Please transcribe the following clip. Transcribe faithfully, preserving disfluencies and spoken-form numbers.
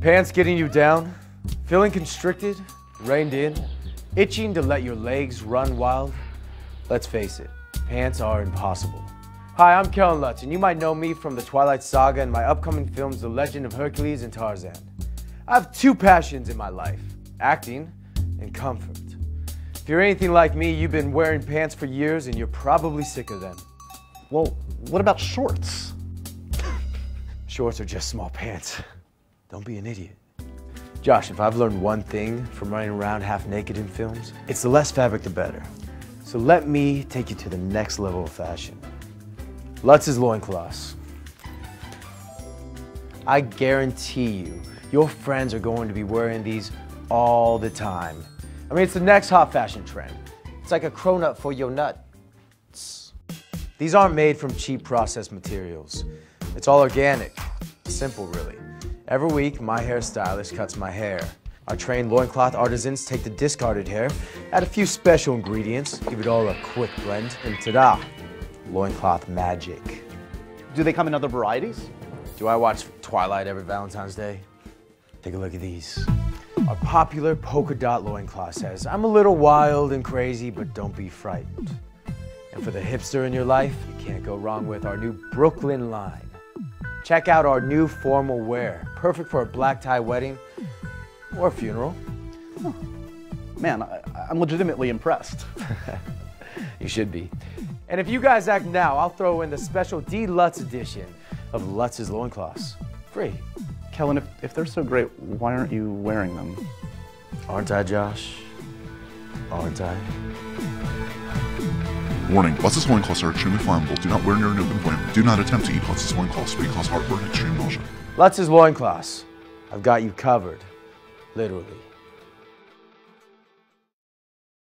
Pants getting you down, feeling constricted, reined in, itching to let your legs run wild? Let's face it, pants are impossible. Hi, I'm Kellan Lutz, and you might know me from the Twilight Saga and my upcoming films The Legend of Hercules and Tarzan. I have two passions in my life, acting and comfort. If you're anything like me, you've been wearing pants for years and you're probably sick of them. Well, what about shorts? Shorts are just small pants. Don't be an idiot. Josh, if I've learned one thing from running around half naked in films, it's the less fabric the better. So let me take you to the next level of fashion. Lutz's loincloths. I guarantee you, your friends are going to be wearing these all the time. I mean, it's the next hot fashion trend. It's like a cronut for your nuts. These aren't made from cheap processed materials. It's all organic, simple really. Every week, my hairstylist cuts my hair. Our trained loincloth artisans take the discarded hair, add a few special ingredients, give it all a quick blend, and ta-da, loincloth magic. Do they come in other varieties? Do I watch Twilight every Valentine's Day? Take a look at these. Our popular polka dot loincloth says, "I'm a little wild and crazy, but don't be frightened." And for the hipster in your life, you can't go wrong with our new Brooklyn line. Check out our new formal wear, perfect for a black tie wedding or a funeral. Huh. Man, I, I'm legitimately impressed. You should be. And if you guys act now, I'll throw in the special D. Lutz edition of Lutz's loincloths, free. Kellan, if, if they're so great, why aren't you wearing them? Aren't I, Josh? Aren't I? Warning, Lutz's loincloths are extremely flammable. Do not wear near an open flame. Do not attempt to eat Lutz's loincloths. We cause heartburn and extreme nausea. Lutz's loincloths. I've got you covered. Literally.